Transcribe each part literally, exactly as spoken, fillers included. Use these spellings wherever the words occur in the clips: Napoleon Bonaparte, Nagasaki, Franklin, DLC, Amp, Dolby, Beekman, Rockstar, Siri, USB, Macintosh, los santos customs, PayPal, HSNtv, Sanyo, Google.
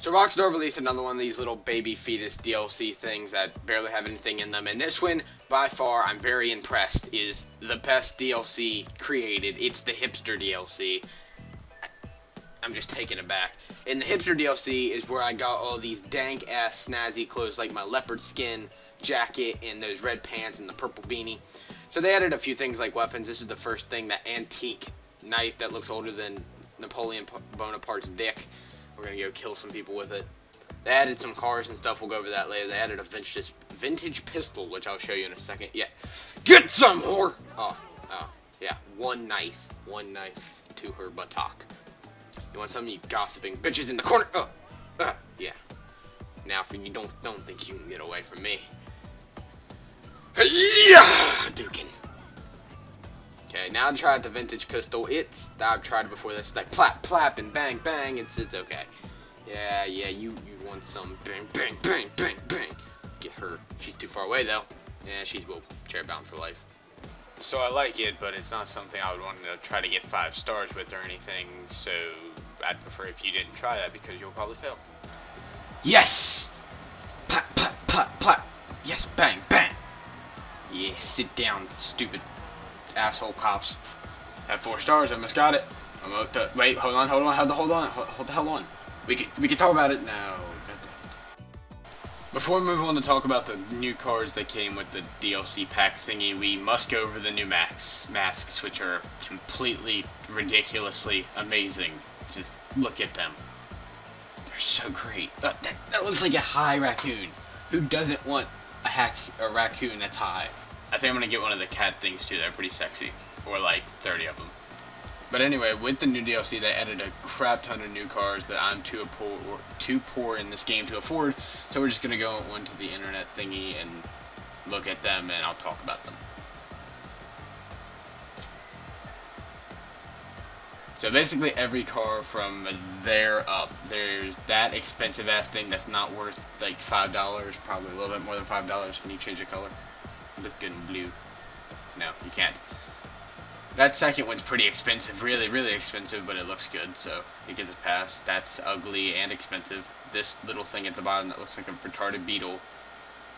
So Rockstar released another one of these little baby fetus D L C things that barely have anything in them, and this one, by far, I'm very impressed, is the best D L C created. It's the hipster D L C. I'm just taken aback. And the hipster D L C is where I got all these dank-ass snazzy clothes, like my leopard skin jacket and those red pants and the purple beanie. So they added a few things like weapons. This is the first thing, that antique knife that looks older than Napoleon Bonaparte's dick. We're going to go kill some people with it. They added some cars and stuff. We'll go over that later. They added a vintage, vintage pistol, which I'll show you in a second. Yeah. Get some, whore! Oh, oh, yeah. One knife. One knife to her buttock. You want some, you gossiping bitches in the corner? Oh, uh, yeah. Now, for you don't don't think you can get away from me. Yeah, Dukin. Okay, now I tried the vintage pistol. It's I've tried it before. That's like plap plap and bang bang. It's it's okay. Yeah yeah. You you want some bang bang bang bang bang. Let's get her. She's too far away though. Yeah, she's well chair bound for life. So I like it, but it's not something I would want to try to get five stars with or anything. So I'd prefer if you didn't try that because you'll probably fail. Yes. Plap plap plap plap. Yes bang bang. Yeah, sit down, stupid. Asshole cops. At four stars, I almost got it. I'm up to, wait, hold on, hold on, hold the hold on, hold, hold the hell on. We could we could talk about it now. Before we move on to talk about the new cars that came with the D L C pack thingy, we must go over the new max masks, which are completely ridiculously amazing. Just look at them. They're so great. Uh, that that looks like a high raccoon. Who doesn't want a hack a raccoon that's high? I think I'm going to get one of the cat things too, they're pretty sexy, or like thirty of them. But anyway, with the new D L C they added a crap ton of new cars that I'm too poor, or too poor in this game to afford, so we're just going to go onto the internet thingy and look at them and I'll talk about them. So basically every car from there up, there's that expensive ass thing that's not worth like five dollars, probably a little bit more than five dollars. Can you change the color? Look good and blue. No, you can't. That second one's pretty expensive, really, really expensive, but it looks good, so it gets a pass. That's ugly and expensive. This little thing at the bottom that looks like a retarded beetle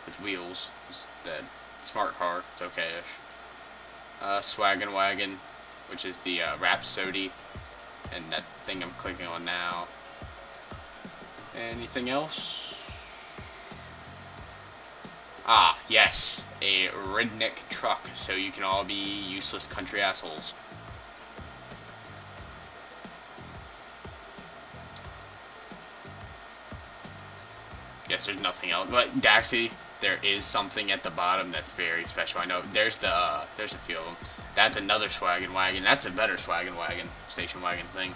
with wheels is dead. Smart car, it's okay-ish. Uh, Swaggin' Wagon, which is the uh, Rhapsody, and that thing I'm clicking on now. Anything else? Ah, yes, a redneck truck, so you can all be useless country assholes. Yes, there's nothing else, but Daxi, there is something at the bottom that's very special. I know, there's the, uh, there's a few of them. That's another swaggin' wagon, that's a better swaggin' wagon, station wagon thing.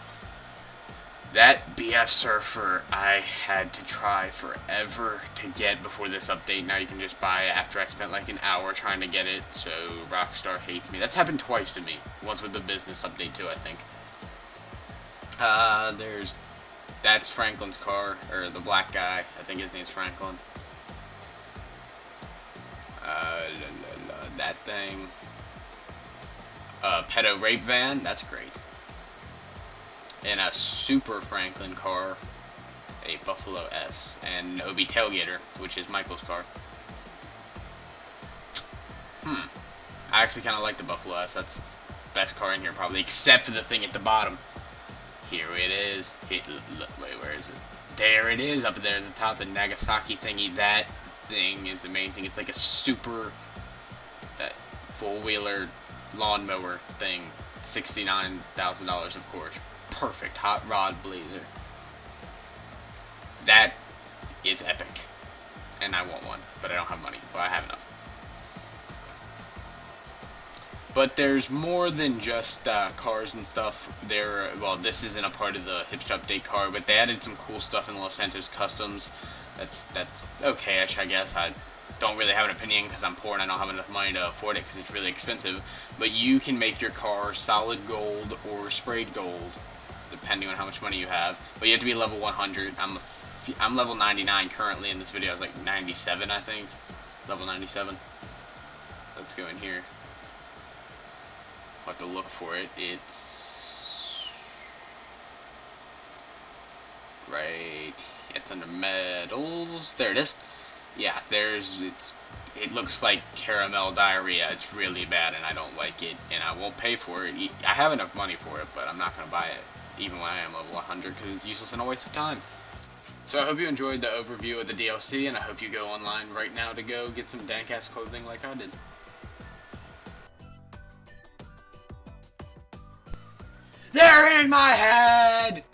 That B F Surfer I had to try forever to get before this update. Now you can just buy it after I spent like an hour trying to get it. So Rockstar hates me. That's happened twice to me. Once with the business update too, I think. Uh, there's... That's Franklin's car. Or the black guy. I think his name's Franklin. Uh, la, la, la, that thing. Uh, pedo rape van. That's great. And a super Franklin car, a Buffalo S, and an O B Tailgater, which is Michael's car. Hmm. I actually kind of like the Buffalo S. That's the best car in here, probably, except for the thing at the bottom. Here it is. It, look, wait, where is it? There it is, up there at the top, the Nagasaki thingy. That thing is amazing. It's like a super uh, four-wheeler lawnmower thing. sixty-nine thousand dollars, of course. Perfect hot rod blazer. That is epic. And I want one, but I don't have money. Well, I have enough. But there's more than just uh, cars and stuff. There, well, this isn't a part of the hipster update car, but they added some cool stuff in Los Santos Customs. That's that's okay-ish, I guess. I don't really have an opinion because I'm poor and I don't have enough money to afford it because it's really expensive. But you can make your car solid gold or sprayed gold, depending on how much money you have. But you have to be level one hundred. I'm a f I'm level ninety-nine currently in this video. I was like ninety-seven, I think. Level ninety-seven. Let's go in here. I'll have to look for it. It's right, it's under metals, there it is. Yeah, there's, it's, it looks like caramel diarrhea. It's really bad and I don't like it and I won't pay for it. I have enough money for it, but I'm not going to buy it, even when I am level one hundred, because it's useless and a waste of time. So I hope you enjoyed the overview of the D L C, and I hope you go online right now to go get some dank-ass clothing like I did. They're in my head!